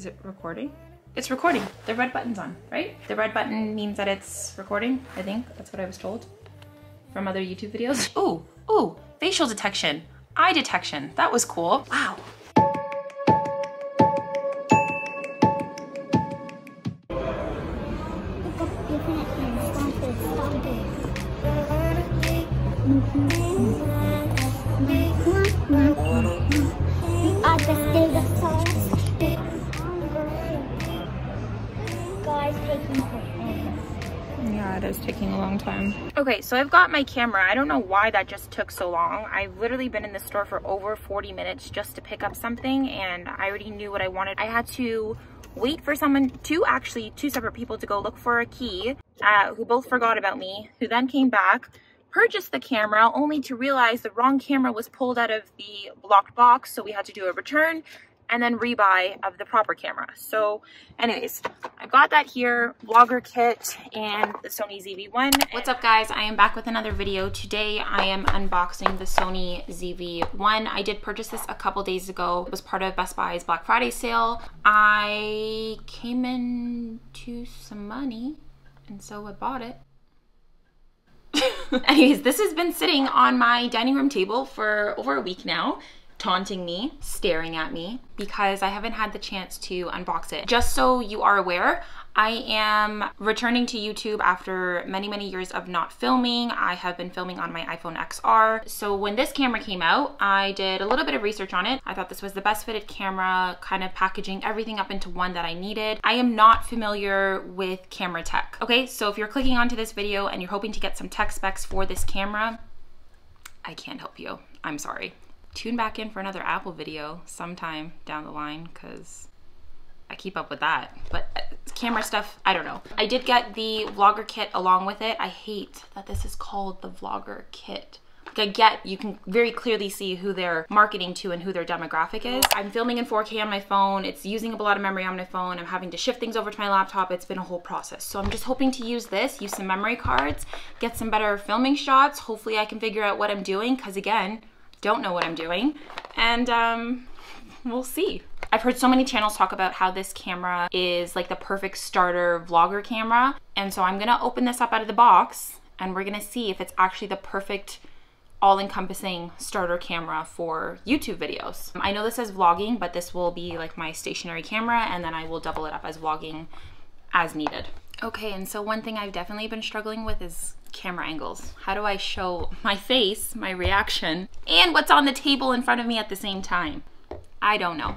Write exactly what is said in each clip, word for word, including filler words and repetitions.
Is it recording? It's recording. The red button's on, right? The red button means that it's recording, I think. That's what I was told from other YouTube videos. Ooh, ooh, facial detection, eye detection. That was cool. Wow. Yeah, it is taking a long time. Okay, so I've got my camera. I don't know why that just took so long. I've literally been in the store for over forty minutes just to pick up something, and I already knew what I wanted. I had to wait for someone, two actually, two separate people to go look for a key, uh, who both forgot about me, who then came back, purchased the camera, only to realize the wrong camera was pulled out of the blocked box, so we had to do a return and then rebuy of the proper camera. So anyways, I've got that here, vlogger kit and the Sony Z V one. What's up guys, I am back with another video. Today I am unboxing the Sony Z V one. I did purchase this a couple days ago. It was part of Best Buy's Black Friday sale. I came into some money and so I bought it. Anyways, this has been sitting on my dining room table for over a week now, taunting me, staring at me, because I haven't had the chance to unbox it. Just so you are aware, I am returning to YouTube after many, many years of not filming. I have been filming on my iPhone X R. So when this camera came out, I did a little bit of research on it. I thought this was the best fitted camera, kind of packaging everything up into one that I needed. I am not familiar with camera tech. Okay, so if you're clicking onto this video and you're hoping to get some tech specs for this camera, I can't help you. I'm sorry. Tune back in for another Apple video sometime down the line, because I keep up with that. But camera stuff, I don't know. I did get the vlogger kit along with it. I hate that this is called the vlogger kit. Like, I get you can very clearly see who they're marketing to and who their demographic is. I'm filming in four K on my phone. It's using up a lot of memory on my phone. I'm having to shift things over to my laptop. It's been a whole process. So I'm just hoping to use this, use some memory cards, get some better filming shots. Hopefully I can figure out what I'm doing, because again, don't know what I'm doing, and um, we'll see. I've heard so many channels talk about how this camera is like the perfect starter vlogger camera, and so I'm gonna open this up out of the box and we're gonna see if it's actually the perfect all-encompassing starter camera for YouTube videos. I know this says vlogging, but this will be like my stationary camera, and then I will double it up as vlogging as needed. Okay, and so one thing I've definitely been struggling with is camera angles. How do I show my face, my reaction, and what's on the table in front of me at the same time? I don't know.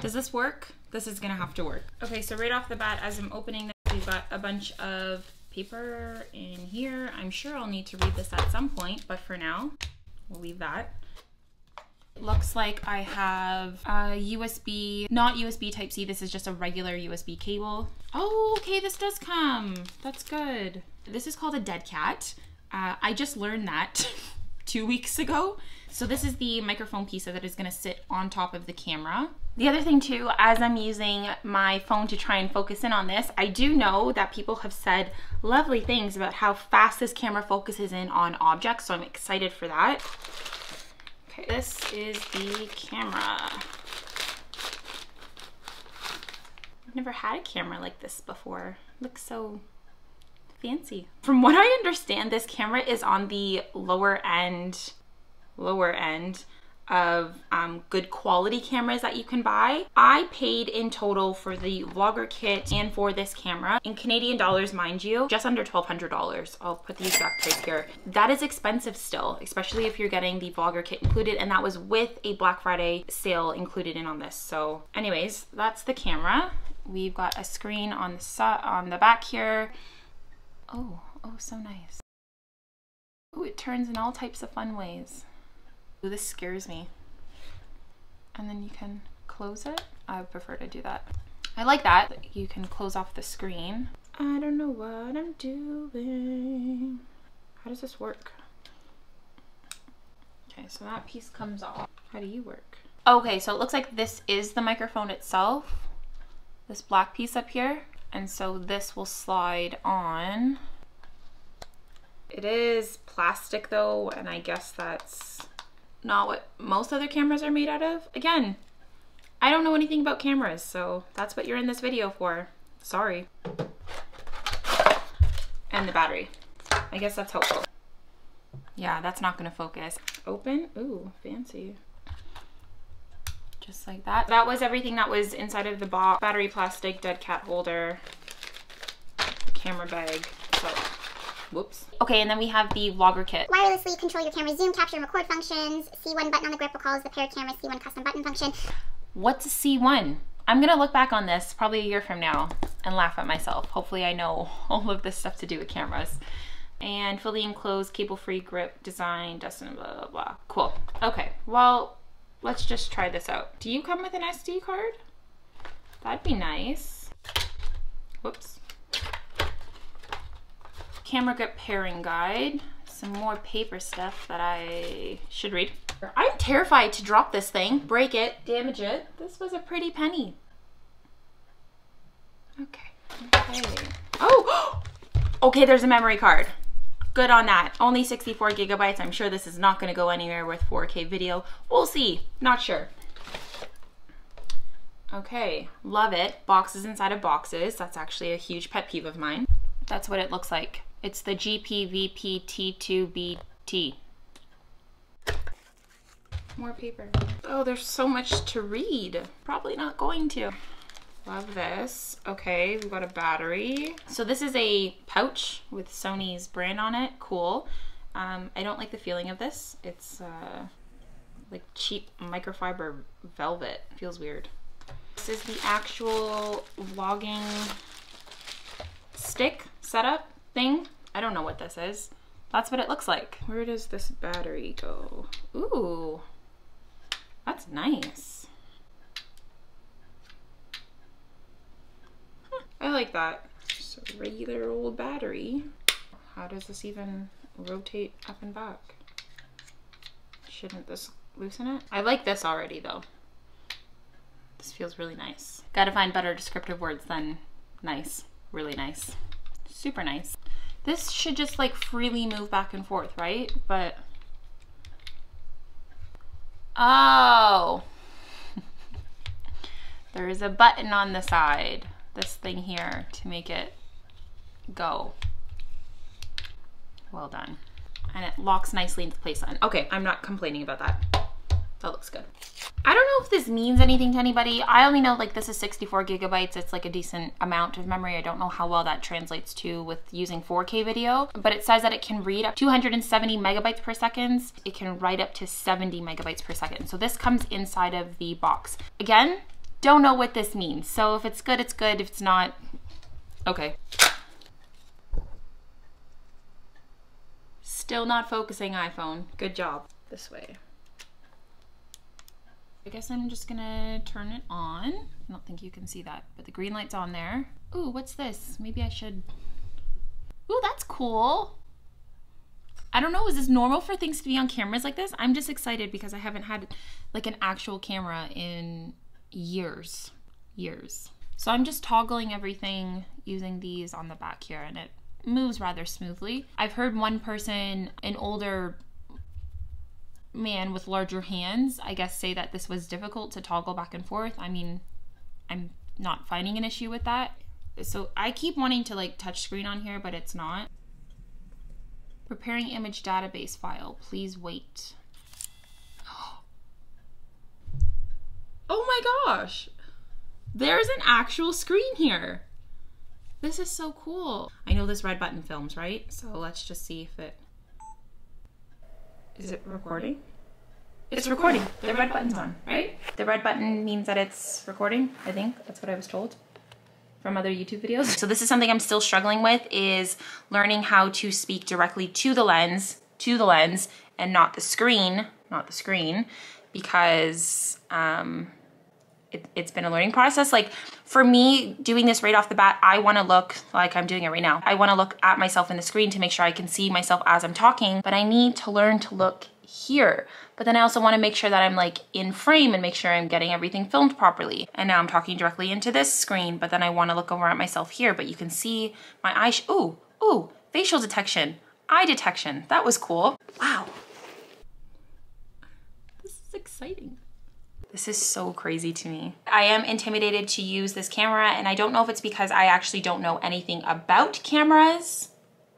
Does this work? This is gonna have to work. Okay, so right off the bat, as I'm opening this, we've got a bunch of paper in here. I'm sure I'll need to read this at some point, but for now, we'll leave that. It looks like I have a U S B, not U S B Type C, this is just a regular U S B cable. Oh, okay, this does come. That's good. This is called a dead cat. Uh, I just learned that two weeks ago. So this is the microphone piece that is gonna sit on top of the camera. The other thing too, as I'm using my phone to try and focus in on this, I do know that people have said lovely things about how fast this camera focuses in on objects, so I'm excited for that. Okay, this is the camera. I've never had a camera like this before. It looks so fancy. From what I understand, this camera is on the lower end, lower end of um, good quality cameras that you can buy. I paid in total for the vlogger kit and for this camera, in Canadian dollars, mind you, just under twelve hundred dollars. I'll put the exact price here. That is expensive still, especially if you're getting the vlogger kit included, and that was with a Black Friday sale included in on this. So anyways, that's the camera. We've got a screen on the, su on the back here. Oh, oh, so nice. Oh, it turns in all types of fun ways. Ooh, this scares me. And then you can close it. I would prefer to do that. I like that. You can close off the screen. I don't know what I'm doing. How does this work? Okay, so that piece comes off. How do you work? Okay, so it looks like this is the microphone itself. This black piece up here. And so this will slide on. It is plastic though, and I guess that's not what most other cameras are made out of. Again, I don't know anything about cameras, so that's what you're in this video for. Sorry. And the battery. I guess that's helpful. Yeah, that's not gonna focus. Open. Ooh, fancy. Just like that. That was everything that was inside of the box. Battery, plastic, dead cat holder, camera bag. So, whoops. Okay, and then we have the vlogger kit. Wirelessly control your camera zoom, capture, and record functions. C one button on the grip recalls the paired camera C one custom button function. What's a C one? I'm gonna look back on this probably a year from now and laugh at myself. Hopefully I know all of this stuff to do with cameras. And fully enclosed, cable-free grip design, dust and blah, blah, blah. Cool. Okay, well, let's just try this out. Do you come with an S D card? That'd be nice. Whoops. Camera grip pairing guide. Some more paper stuff that I should read. I'm terrified to drop this thing, break it, damage it. This was a pretty penny. Okay. Okay. Oh! Okay, there's a memory card. Good on that. Only sixty-four gigabytes. I'm sure this is not going to go anywhere with four K video. We'll see. Not sure. Okay, love it. Boxes inside of boxes. That's actually a huge pet peeve of mine. That's what it looks like. It's the G P V P T two B T. More paper. Oh, there's so much to read. Probably not going to. Love this. Okay, we've got a battery. So this is a pouch with Sony's brand on it. Cool. Um, I don't like the feeling of this. It's uh, like cheap microfiber velvet. Feels weird. This is the actual vlogging stick setup thing. I don't know what this is. That's what it looks like. Where does this battery go? Ooh, that's nice. I like that. Just a regular old battery. How does this even rotate up and back? Shouldn't this loosen it? I like this already though. This feels really nice. Gotta find better descriptive words than nice. Really nice. Super nice. This should just like freely move back and forth, right? But... oh! There is a button on the side. This thing here to make it go. Well done. And it locks nicely into place then. Okay, I'm not complaining about that. That looks good. I don't know if this means anything to anybody. I only know like this is sixty-four gigabytes. It's like a decent amount of memory. I don't know how well that translates to with using four K video, but it says that it can read up two hundred seventy megabytes per second. It can write up to seventy megabytes per second. So this comes inside of the box. Again, don't know what this means. So if it's good, it's good. If it's not, okay. Still not focusing, iPhone. Good job. This way. I guess I'm just gonna turn it on. I don't think you can see that, but the green light's on there. Ooh, what's this? Maybe I should... ooh, that's cool. I don't know, is this normal for things to be on cameras like this? I'm just excited because I haven't had like an actual camera in years years so I'm just toggling everything using these on the back here, and it moves rather smoothly. I've heard one person, an older man with larger hands, I guess, say that this was difficult to toggle back and forth. I mean, I'm not finding an issue with that. So I keep wanting to like touch screen on here, but it's not. Preparing image database file, please wait. Oh my gosh, there's an actual screen here. This is so cool. I know this red button films, right? So let's just see if it... is it recording? It's, it's recording. recording. The, the red, red button's, button's on, right? The red button means that it's recording, I think. That's what I was told from other YouTube videos. So this is something I'm still struggling with, is learning how to speak directly to the lens, to the lens, and not the screen, not the screen, because, um, It, it's been a learning process. Like for me, doing this right off the bat, I want to look like I'm doing it right now. I want to look at myself in the screen to make sure I can see myself as I'm talking, but I need to learn to look here. But then I also want to make sure that I'm like in frame and make sure I'm getting everything filmed properly. And now I'm talking directly into this screen, but then I want to look over at myself here, but you can see my eye. Ooh, ooh, facial detection, eye detection. That was cool. Wow. This is exciting. This is so crazy to me. I am intimidated to use this camera, and I don't know if it's because I actually don't know anything about cameras.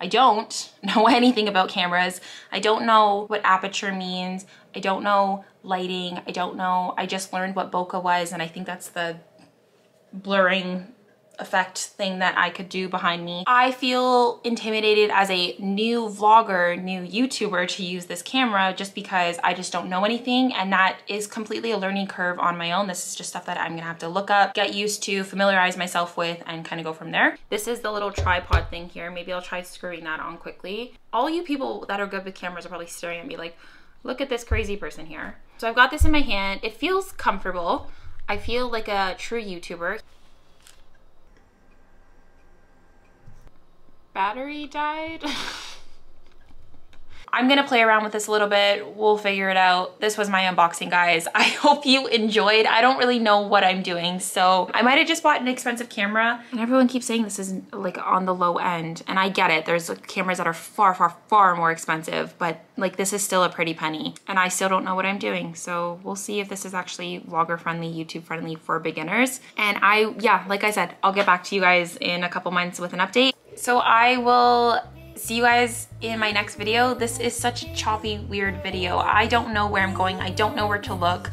I don't know anything about cameras. I don't know what aperture means. I don't know lighting. I don't know. I just learned what bokeh was, and I think that's the blurring effect thing that I could do behind me. I feel intimidated as a new vlogger, new YouTuber to use this camera just because I just don't know anything, and that is completely a learning curve on my own. This is just stuff that I'm gonna have to look up, get used to, familiarize myself with, and kind of go from there. This is the little tripod thing here. Maybe I'll try screwing that on quickly. All you people that are good with cameras are probably staring at me like, look at this crazy person here. So I've got this in my hand. It feels comfortable. I feel like a true YouTuber. Battery died. I'm gonna play around with this a little bit. We'll figure it out. This was my unboxing, guys. I hope you enjoyed. I don't really know what I'm doing, so I might have just bought an expensive camera. And everyone keeps saying this is like on the low end, and I get it. There's like cameras that are far, far, far more expensive, but like this is still a pretty penny, and I still don't know what I'm doing. So we'll see if this is actually vlogger friendly, YouTube friendly for beginners. And I, yeah, like I said, I'll get back to you guys in a couple months with an update. So I will see you guys in my next video. This is such a choppy, weird video. I don't know where I'm going. I don't know where to look.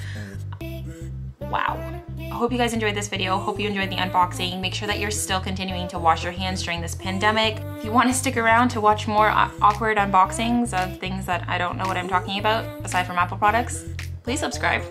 Wow. I hope you guys enjoyed this video. Hope you enjoyed the unboxing. Make sure that you're still continuing to wash your hands during this pandemic. If you want to stick around to watch more awkward unboxings of things that I don't know what I'm talking about, aside from Apple products, please subscribe.